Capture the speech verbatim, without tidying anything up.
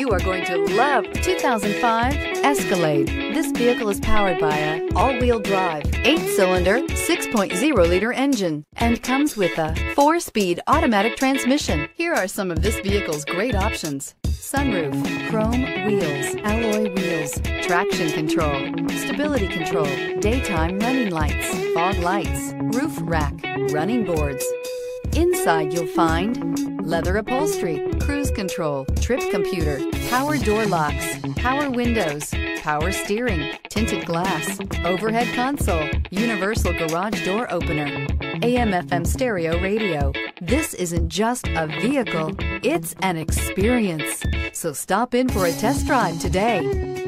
You are going to love two thousand five Escalade. This vehicle is powered by a all-wheel drive, eight-cylinder, six point zero liter engine, and comes with a four-speed automatic transmission. Here are some of this vehicle's great options: sunroof, chrome wheels, alloy wheels, traction control, stability control, daytime running lights, fog lights, roof rack, running boards. Inside you'll find leather upholstery, cruise control, trip computer, power door locks, power windows, power steering, tinted glass, overhead console, universal garage door opener, A M F M stereo radio. This isn't just a vehicle, it's an experience. So stop in for a test drive today.